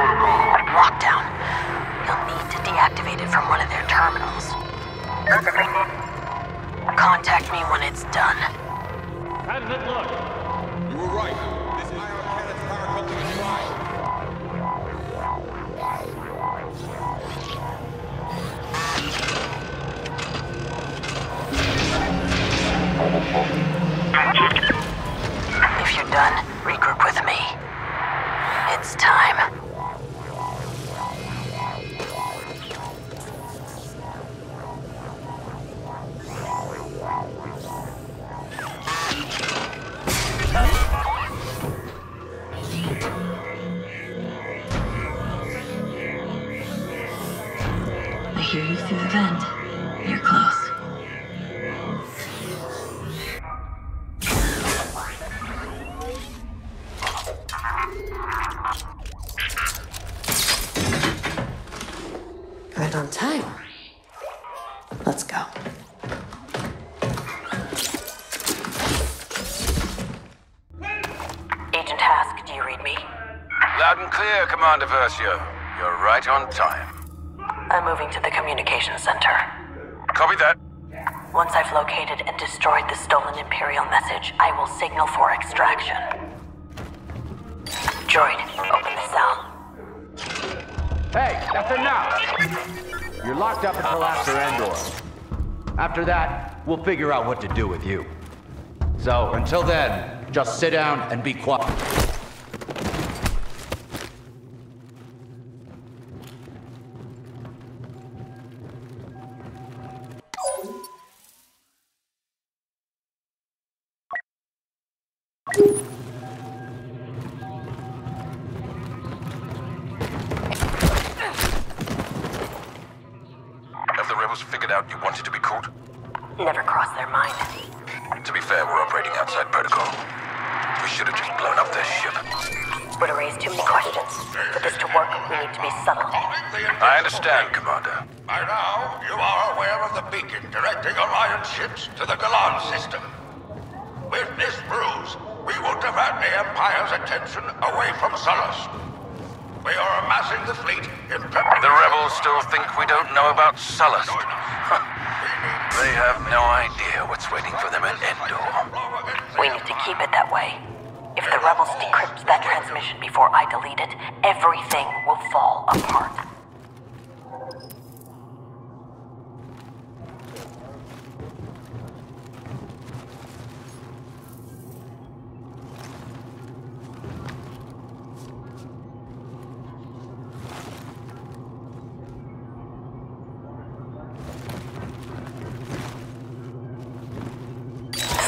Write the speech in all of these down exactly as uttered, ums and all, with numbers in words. protocol. Lockdown. You'll need to deactivate it from one of their terminals. Contact me when it's done. How did it look? You were right. This is Iron Cannon's power company is fine. If you're done, regroup with me. It's time. I hear you through the vent. You're close. Right on time. Let's go. Agent Hask, do you read me? Loud and clear, Commander Versio. You're right on time. I'm moving to the communications center. Copy that. Once I've located and destroyed the stolen Imperial message, I will signal for extraction. Droid, open the cell. Hey, that's enough! You're locked up until after Endor. After that, we'll figure out what to do with you. So, until then, just sit down and be quiet. To the Galan system. With this bruise, we will divert the Empire's attention away from Solus. We are amassing the fleet in preparation. The rebels still think we don't know about Sullust. They have no idea what's waiting for them at Endor. We need to keep it that way. If the rebels decrypt that transmission before I delete it, everything will fall apart.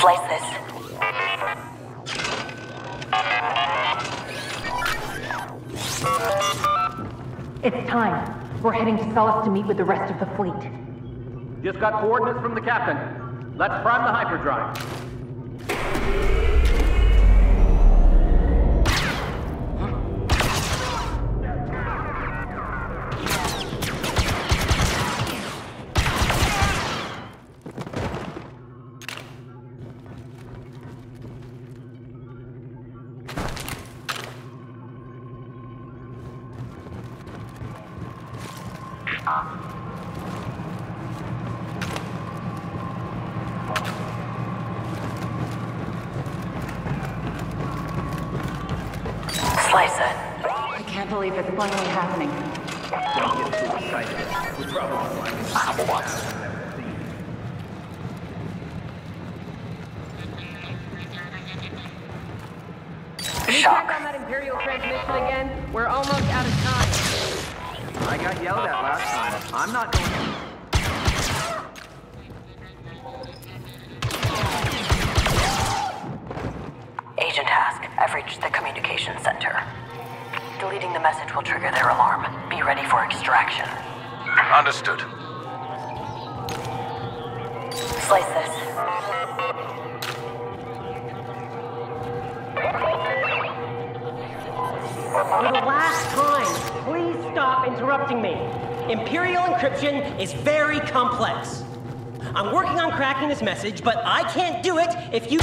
Slice this. It's time. We're heading to Solus to meet with the rest of the fleet. Just got coordinates from the captain. Let's prime the hyperdrive. Is very complex. I'm working on cracking this message, but I can't do it if you...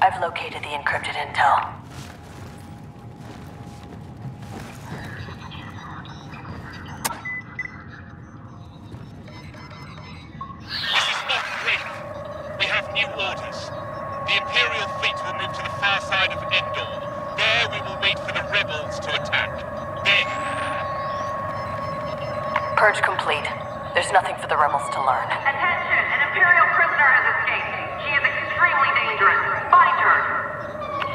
I've located the encrypted intel. This is not great. We have new orders. The Imperial fleet will move to the far side of Endor. There we will wait for the rebels to attack. Then... Purge complete. There's nothing for the rebels to learn. Attention! An Imperial prisoner has escaped. She is extremely dangerous. Find her!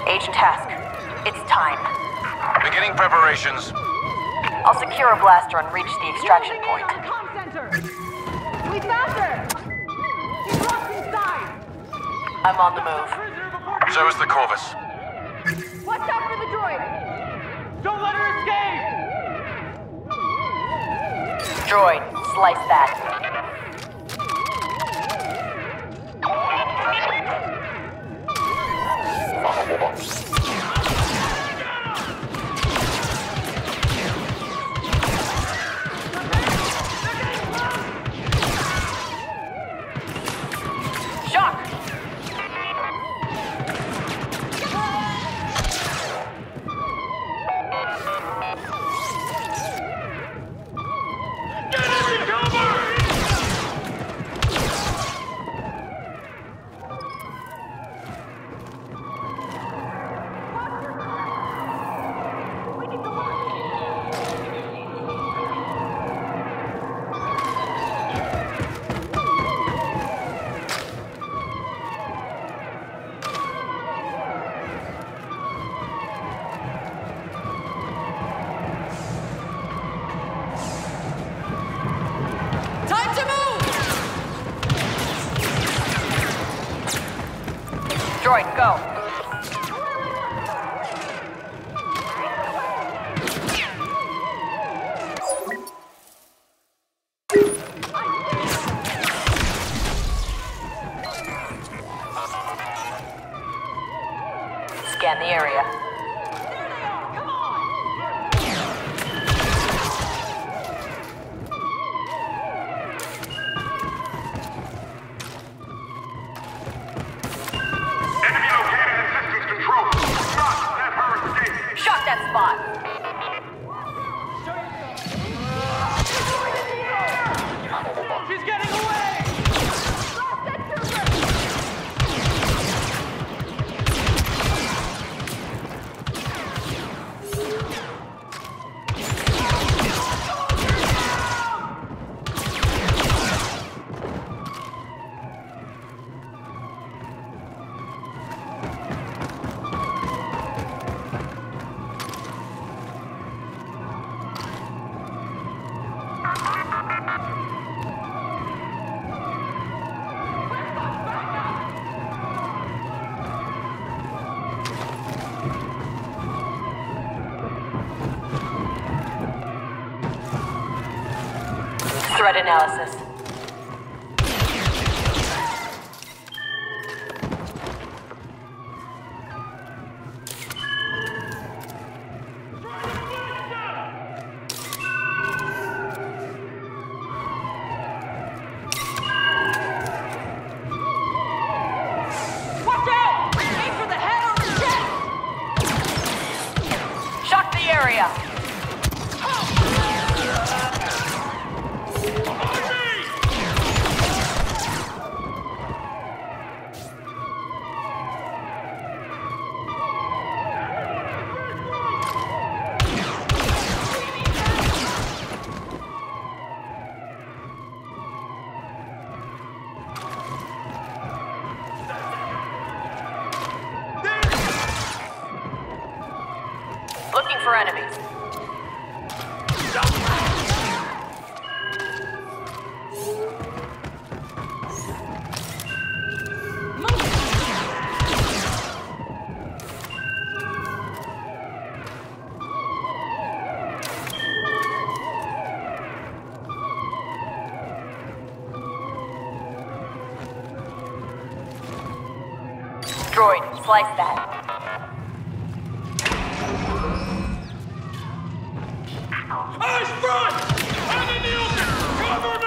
Agent Hask, it's time. Beginning preparations. I'll secure a blaster and reach the extraction point. At the comm center. We found her! She's locked inside! I'm on the move. So is the Corvus. Watch out for the droid! Don't let her escape! Droid, slice that. Droid, go. Scan the area. Come on. Shot that spot! She's getting away! Blast that trooper! Threat analysis. Looking for enemies. Droid, slice that. Eyes front! I'm in the open! Cover me!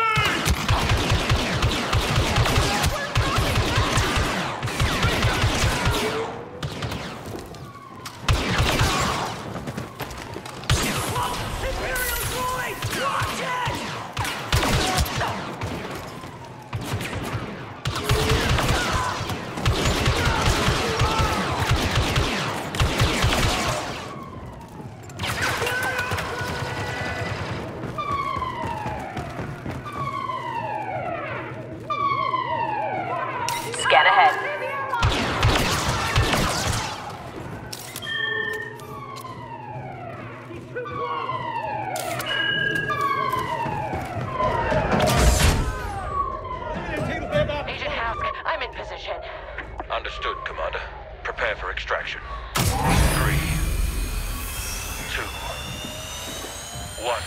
once.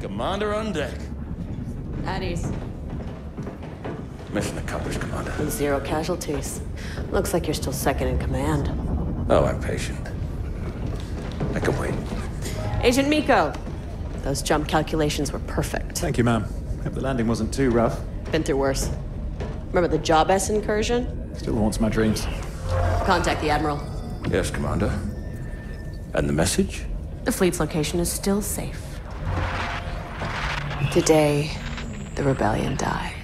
Commander on deck. At ease. Mission accomplished, Commander. And zero casualties. Looks like you're still second in command. Oh, I'm patient. I can wait. Agent Miko. Those jump calculations were perfect. Thank you, ma'am. Hope the landing wasn't too rough. Been through worse. Remember the Job S incursion? Still haunts my dreams. Contact the Admiral. Yes, Commander. And the message? The fleet's location is still safe. Today, the rebellion dies.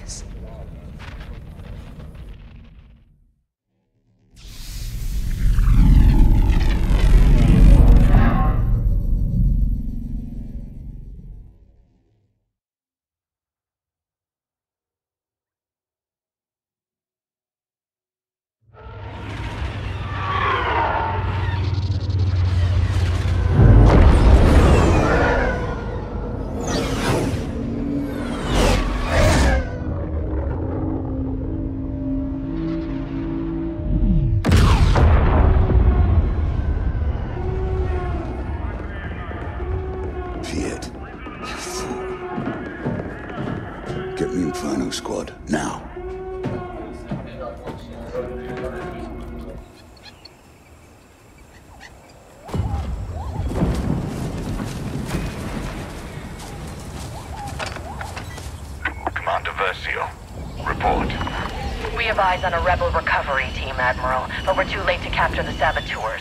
On a rebel recovery team, Admiral, but we're too late to capture the saboteurs.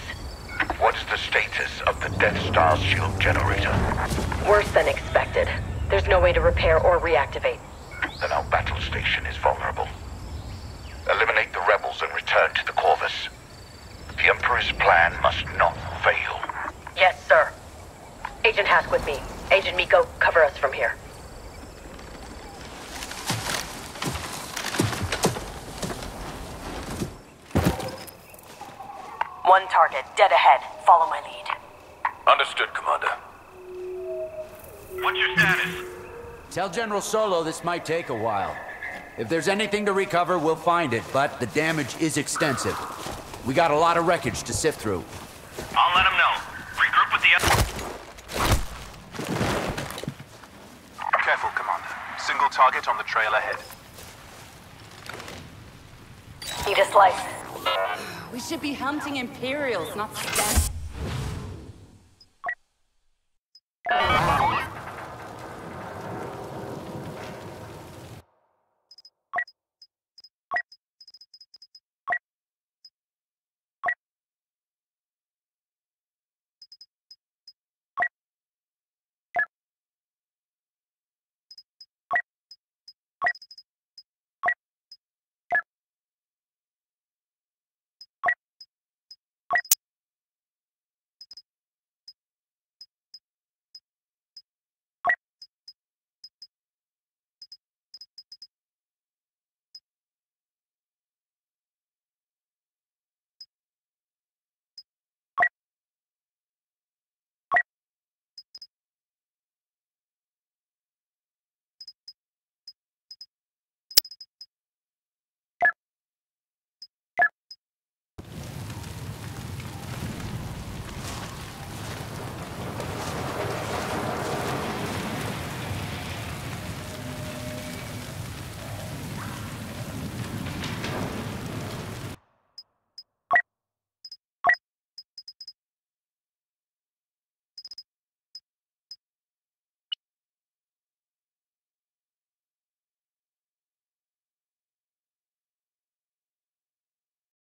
What's the status of the Death Star's shield generator? Worse than expected. There's no way to repair or reactivate. Then our battle station is vulnerable. Eliminate the rebels and return to the Corvus. The Emperor's plan must not fail. Yes, sir. Agent Hask with me. Agent Miko, cover us from here. One target, dead ahead. Follow my lead. Understood, Commander. What's your status? Tell General Solo this might take a while. If there's anything to recover, we'll find it, but the damage is extensive. We got a lot of wreckage to sift through. I'll let him know. Regroup with the other... Careful, Commander. Single target on the trail ahead. Need a slice. We should be hunting Imperials, not scavengers.